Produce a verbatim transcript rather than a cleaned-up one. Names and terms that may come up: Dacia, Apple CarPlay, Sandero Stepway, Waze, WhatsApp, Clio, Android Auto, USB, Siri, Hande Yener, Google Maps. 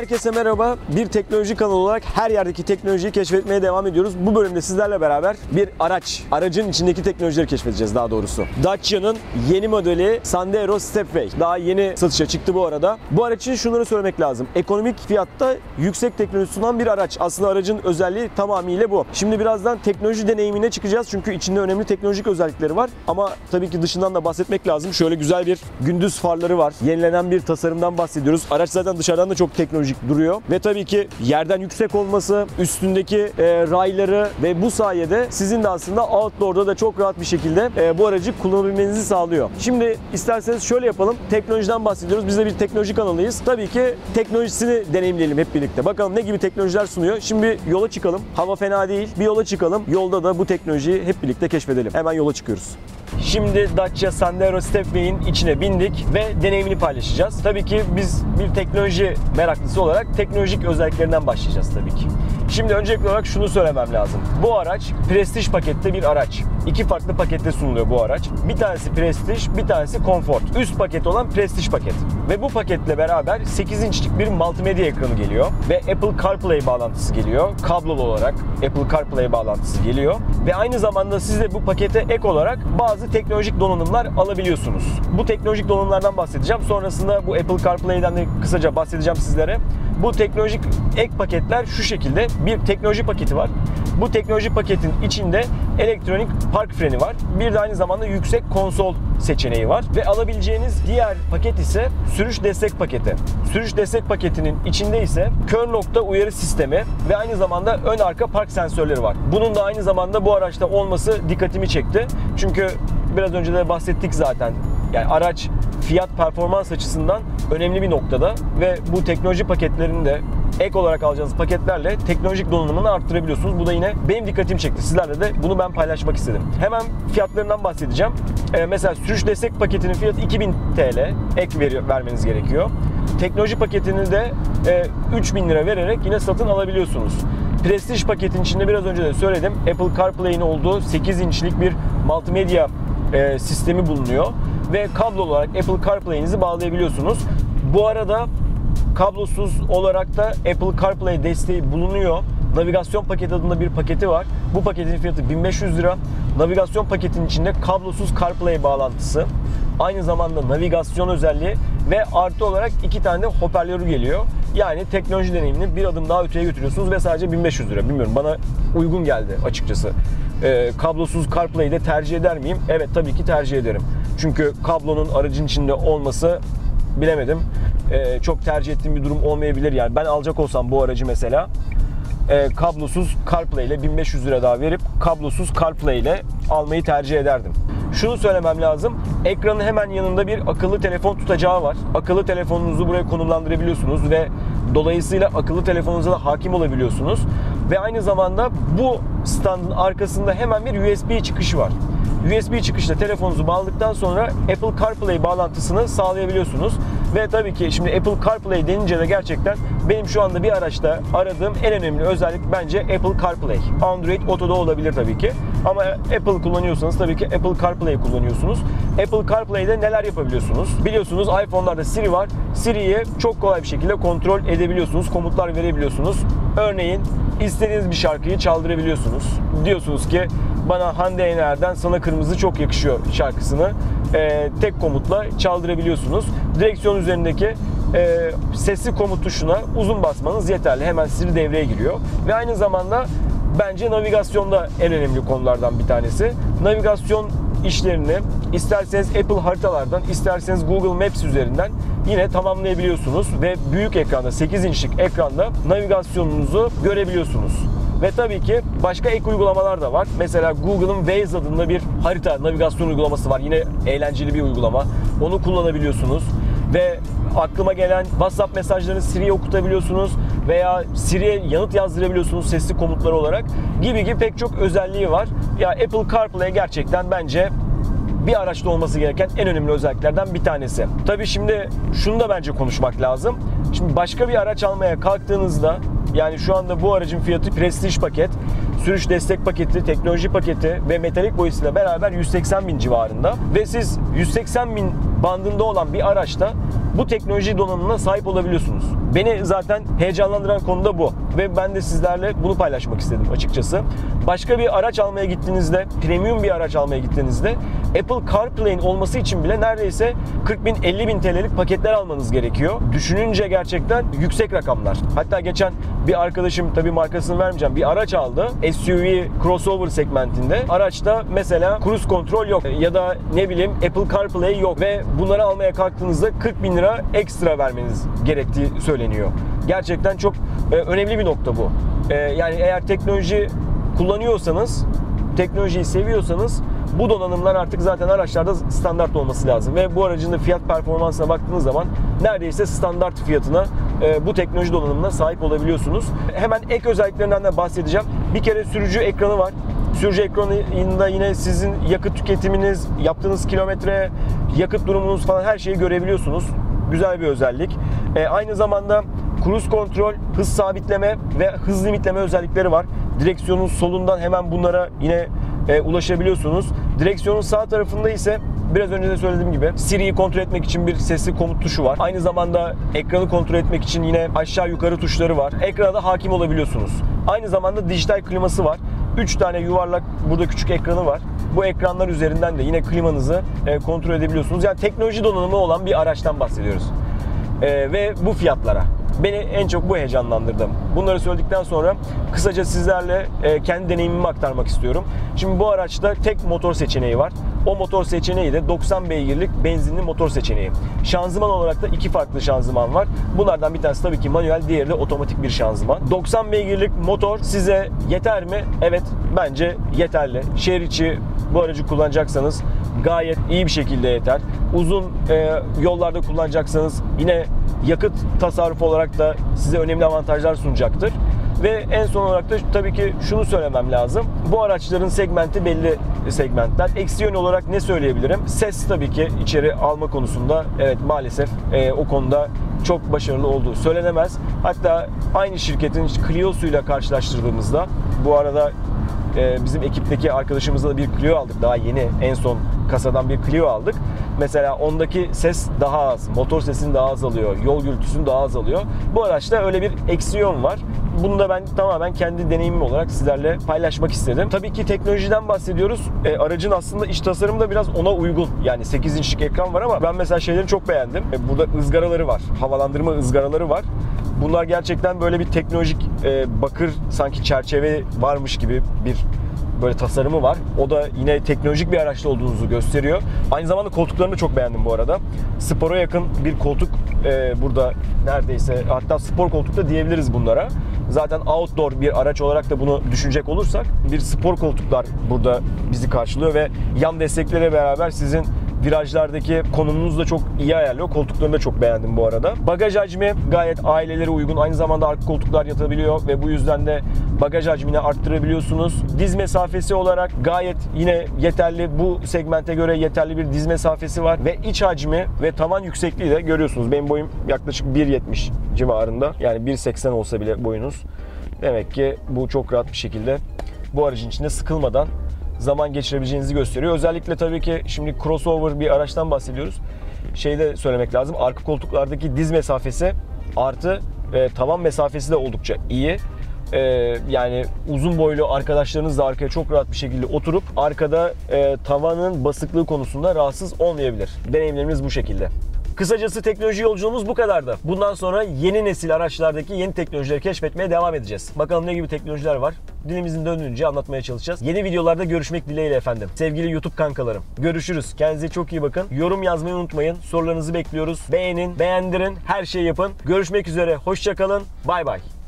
Herkese merhaba. Bir teknoloji kanalı olarak her yerdeki teknolojiyi keşfetmeye devam ediyoruz. Bu bölümde sizlerle beraber bir araç, aracın içindeki teknolojileri keşfedeceğiz daha doğrusu. Dacia'nın yeni modeli Sandero Stepway. Daha yeni satışa çıktı bu arada. Bu araç için şunları söylemek lazım. Ekonomik fiyatta yüksek teknoloji sunan bir araç. Aslında aracın özelliği tamamıyla bu. Şimdi birazdan teknoloji deneyimine çıkacağız. Çünkü içinde önemli teknolojik özellikleri var. Ama tabii ki dışından da bahsetmek lazım. Şöyle güzel bir gündüz farları var. Yenilenen bir tasarımdan bahsediyoruz. Araç zaten dışarıdan da çok teknolojik duruyor. Ve tabii ki yerden yüksek olması, üstündeki e, rayları ve bu sayede sizin de aslında outdoor'da da çok rahat bir şekilde e, bu aracı kullanabilmenizi sağlıyor. Şimdi isterseniz şöyle yapalım. Teknolojiden bahsediyoruz. Biz de bir teknoloji kanalıyız. Tabii ki teknolojisini deneyimleyelim hep birlikte. Bakalım ne gibi teknolojiler sunuyor. Şimdi yola çıkalım. Hava fena değil. Bir yola çıkalım. Yolda da bu teknolojiyi hep birlikte keşfedelim. Hemen yola çıkıyoruz. Şimdi Dacia Sandero Stepway'in içine bindik ve deneyimini paylaşacağız. Tabii ki biz bir teknoloji meraklısı olarak teknolojik özelliklerinden başlayacağız tabii ki. Şimdi öncelikli olarak şunu söylemem lazım. Bu araç prestij pakette bir araç. İki farklı pakette sunuluyor bu araç. Bir tanesi prestij, bir tanesi konfor. Üst paket olan prestij paket. Ve bu paketle beraber sekiz inçlik bir multimedya ekranı geliyor. Ve Apple CarPlay bağlantısı geliyor. Kablolu olarak Apple CarPlay bağlantısı geliyor. Ve aynı zamanda siz de bu pakete ek olarak bazı teknolojik donanımlar alabiliyorsunuz. Bu teknolojik donanımlardan bahsedeceğim. Sonrasında bu Apple CarPlay'den de kısaca bahsedeceğim sizlere. Bu teknolojik ek paketler şu şekilde. Bir teknoloji paketi var. Bu teknoloji paketin içinde elektronik park freni var. Bir de aynı zamanda yüksek konsol seçeneği var. Ve alabileceğiniz diğer paket ise sürüş destek paketi. Sürüş destek paketinin içinde ise kör nokta uyarı sistemi ve aynı zamanda ön arka park sensörleri var. Bunun da aynı zamanda bu araçta olması dikkatimi çekti. Çünkü biraz önce de bahsettik zaten. Yani araç fiyat performans açısından önemli bir noktada ve bu teknoloji paketlerini de ek olarak alacağınız paketlerle teknolojik donanımını arttırabiliyorsunuz. Bu da yine benim dikkatimi çekti. Sizlerle de bunu ben paylaşmak istedim. Hemen fiyatlarından bahsedeceğim. Ee, mesela sürüş destek paketinin fiyatı iki bin TL ek ver vermeniz gerekiyor. Teknoloji paketini de e, üç bin lira vererek yine satın alabiliyorsunuz. Prestij paketin içinde biraz önce de söyledim. Apple CarPlay'in olduğu sekiz inçlik bir multimedya e, sistemi bulunuyor. Ve kablo olarak Apple CarPlay'inizi bağlayabiliyorsunuz. Bu arada kablosuz olarak da Apple CarPlay desteği bulunuyor. Navigasyon paketi adında bir paketi var. Bu paketin fiyatı bin beş yüz lira. Navigasyon paketinin içinde kablosuz CarPlay bağlantısı, aynı zamanda navigasyon özelliği ve artı olarak iki tane de hoparlörü geliyor. Yani teknoloji deneyimini bir adım daha öteye götürüyorsunuz ve sadece bin beş yüz lira. Bilmiyorum, bana uygun geldi açıkçası. E, kablosuz CarPlay'de tercih eder miyim? Evet, tabii ki tercih ederim. Çünkü kablonun aracın içinde olması, bilemedim. Ee, çok tercih ettiğim bir durum olmayabilir. Yani ben alacak olsam bu aracı mesela e, kablosuz CarPlay ile bin beş yüz lira daha verip kablosuz CarPlay ile almayı tercih ederdim. Şunu söylemem lazım. Ekranın hemen yanında bir akıllı telefon tutacağı var. Akıllı telefonunuzu buraya konumlandırabiliyorsunuz ve dolayısıyla akıllı telefonunuza da hakim olabiliyorsunuz. Ve aynı zamanda bu standın arkasında hemen bir U S B çıkışı var. U S B çıkışla telefonunuzu bağladıktan sonra Apple CarPlay bağlantısını sağlayabiliyorsunuz. Ve tabii ki şimdi Apple CarPlay denince de gerçekten benim şu anda bir araçta aradığım en önemli özellik bence Apple CarPlay. Android Auto'da olabilir tabii ki. Ama Apple kullanıyorsanız tabii ki Apple CarPlay kullanıyorsunuz. Apple CarPlay'de neler yapabiliyorsunuz? Biliyorsunuz iPhone'larda Siri var. Siri'yi çok kolay bir şekilde kontrol edebiliyorsunuz. Komutlar verebiliyorsunuz. Örneğin istediğiniz bir şarkıyı çaldırabiliyorsunuz. Diyorsunuz ki bana Hande Yener'den Sana Kırmızı Çok Yakışıyor şarkısını e, tek komutla çaldırabiliyorsunuz. Direksiyon üzerindeki e, sesli komut tuşuna uzun basmanız yeterli. Hemen Siri devreye giriyor. Ve aynı zamanda bence navigasyonda en önemli konulardan bir tanesi. Navigasyon işlerini isterseniz Apple haritalardan, isterseniz Google Maps üzerinden yine tamamlayabiliyorsunuz. Ve büyük ekranda, sekiz inçlik ekranda navigasyonunuzu görebiliyorsunuz. Ve tabii ki başka ek uygulamalar da var. Mesela Google'ın Waze adında bir harita navigasyon uygulaması var. Yine eğlenceli bir uygulama. Onu kullanabiliyorsunuz. Ve aklıma gelen WhatsApp mesajlarını Siri'ye okutabiliyorsunuz. Veya Siri'ye yanıt yazdırabiliyorsunuz sesli komutlar olarak. Gibi gibi pek çok özelliği var. Ya Apple CarPlay gerçekten bence bir araçta olması gereken en önemli özelliklerden bir tanesi. Tabii şimdi şunu da bence konuşmak lazım. Şimdi başka bir araç almaya kalktığınızda, yani şu anda bu aracın fiyatı prestij paket, sürüş destek paketi, teknoloji paketi ve metalik boyasıyla beraber yüz seksen bin civarında. Ve siz yüz seksen bin bandında olan bir araçta bu teknoloji donanımına sahip olabiliyorsunuz. Beni zaten heyecanlandıran konu da bu ve ben de sizlerle bunu paylaşmak istedim açıkçası. Başka bir araç almaya gittiğinizde, premium bir araç almaya gittiğinizde Apple CarPlay'in olması için bile neredeyse kırk bin elli bin T L'lik paketler almanız gerekiyor. Düşününce gerçekten yüksek rakamlar. Hatta geçen bir arkadaşım, tabii markasını vermeyeceğim, bir araç aldı. S U V crossover segmentinde. Araçta mesela cruise kontrol yok ya da ne bileyim Apple CarPlay yok ve bunları almaya kalktığınızda kırk bin lira ekstra vermeniz gerektiği söyleniyor. Gerçekten çok önemli bir nokta bu. Yani eğer teknoloji kullanıyorsanız, teknolojiyi seviyorsanız bu donanımlar artık zaten araçlarda standart olması lazım ve bu aracın da fiyat performansına baktığınız zaman neredeyse standart fiyatına e, bu teknoloji donanımına sahip olabiliyorsunuz. Hemen ek özelliklerinden de bahsedeceğim. Bir kere sürücü ekranı var. Sürücü ekranında yine sizin yakıt tüketiminiz, yaptığınız kilometre, yakıt durumunuz falan her şeyi görebiliyorsunuz. Güzel bir özellik. E, aynı zamanda cruise kontrol, hız sabitleme ve hız limitleme özellikleri var. Direksiyonun solundan hemen bunlara yine E, ulaşabiliyorsunuz. Direksiyonun sağ tarafında ise biraz önce de söylediğim gibi Siri'yi kontrol etmek için bir sesli komut tuşu var. Aynı zamanda ekranı kontrol etmek için yine aşağı yukarı tuşları var. Ekrana da hakim olabiliyorsunuz. Aynı zamanda dijital kliması var. üç tane yuvarlak burada küçük ekranı var. Bu ekranlar üzerinden de yine klimanızı e, kontrol edebiliyorsunuz. Yani teknoloji donanımı olan bir araçtan bahsediyoruz. E, ve bu fiyatlara. Beni en çok bu heyecanlandırdı. Bunları söyledikten sonra kısaca sizlerle kendi deneyimimi aktarmak istiyorum. Şimdi bu araçta tek motor seçeneği var. O motor seçeneği de doksan beygirlik benzinli motor seçeneği. Şanzıman olarak da iki farklı şanzıman var. Bunlardan bir tanesi tabii ki manuel, diğeri de otomatik bir şanzıman. doksan beygirlik motor size yeter mi? Evet, bence yeterli. Şehir içi bu aracı kullanacaksanız gayet iyi bir şekilde yeter. Uzun e, yollarda kullanacaksanız yine yakıt tasarrufu olarak da size önemli avantajlar sunacaktır. Ve en son olarak da tabii ki şunu söylemem lazım. Bu araçların segmenti belli segmentler. Eksi yön olarak ne söyleyebilirim? Ses tabii ki içeri alma konusunda evet maalesef e, o konuda çok başarılı olduğu söylenemez. Hatta aynı şirketin Clio'suyla karşılaştırdığımızda, bu arada bizim ekipteki arkadaşımızla da bir Clio aldık. Daha yeni, en son kasadan bir Clio aldık. Mesela ondaki ses daha az. Motor sesini daha az alıyor. Yol gürültüsünü daha az alıyor. Bu araçta öyle bir eksiyon var. Bunu da ben tamamen kendi deneyimim olarak sizlerle paylaşmak istedim. Tabii ki teknolojiden bahsediyoruz. E, aracın aslında iç tasarımı da biraz ona uygun. Yani sekiz inçlik ekran var ama ben mesela şeyleri çok beğendim. E, burada ızgaraları var. Havalandırma ızgaraları var. Bunlar gerçekten böyle bir teknolojik e, bakır sanki çerçeve varmış gibi bir böyle tasarımı var. O da yine teknolojik bir araçta olduğunuzu gösteriyor. Aynı zamanda koltuklarını çok beğendim bu arada. Spora yakın bir koltuk e, burada neredeyse, hatta spor koltuk da diyebiliriz bunlara. Zaten outdoor bir araç olarak da bunu düşünecek olursak bir spor koltuklar burada bizi karşılıyor ve yan desteklere beraber sizin virajlardaki konumunuzu da çok iyi ayarlıyor. Koltuklarını da çok beğendim bu arada. Bagaj hacmi gayet ailelere uygun. Aynı zamanda arka koltuklar yatabiliyor ve bu yüzden de bagaj hacmini arttırabiliyorsunuz. Diz mesafesi olarak gayet yine yeterli. Bu segmente göre yeterli bir diz mesafesi var. Ve iç hacmi ve tavan yüksekliği de görüyorsunuz. Benim boyum yaklaşık bir yetmiş civarında. Yani bir seksen olsa bile boyunuz. Demek ki bu çok rahat bir şekilde bu aracın içinde sıkılmadan zaman geçirebileceğinizi gösteriyor. Özellikle tabii ki şimdi crossover bir araçtan bahsediyoruz. Şeyde söylemek lazım. Arka koltuklardaki diz mesafesi artı e, tavan mesafesi de oldukça iyi. E, yani uzun boylu arkadaşlarınız da arkaya çok rahat bir şekilde oturup arkada e, tavanın basıklığı konusunda rahatsız olmayabilir. Deneyimlerimiz bu şekilde. Kısacası teknoloji yolculuğumuz bu kadardı. Bundan sonra yeni nesil araçlardaki yeni teknolojileri keşfetmeye devam edeceğiz. Bakalım ne gibi teknolojiler var. Dilimizin döndüğünce anlatmaya çalışacağız. Yeni videolarda görüşmek dileğiyle efendim. Sevgili YouTube kankalarım. Görüşürüz. Kendinize çok iyi bakın. Yorum yazmayı unutmayın. Sorularınızı bekliyoruz. Beğenin, beğendirin, her şeyi yapın. Görüşmek üzere. Hoşça kalın. Bay bay.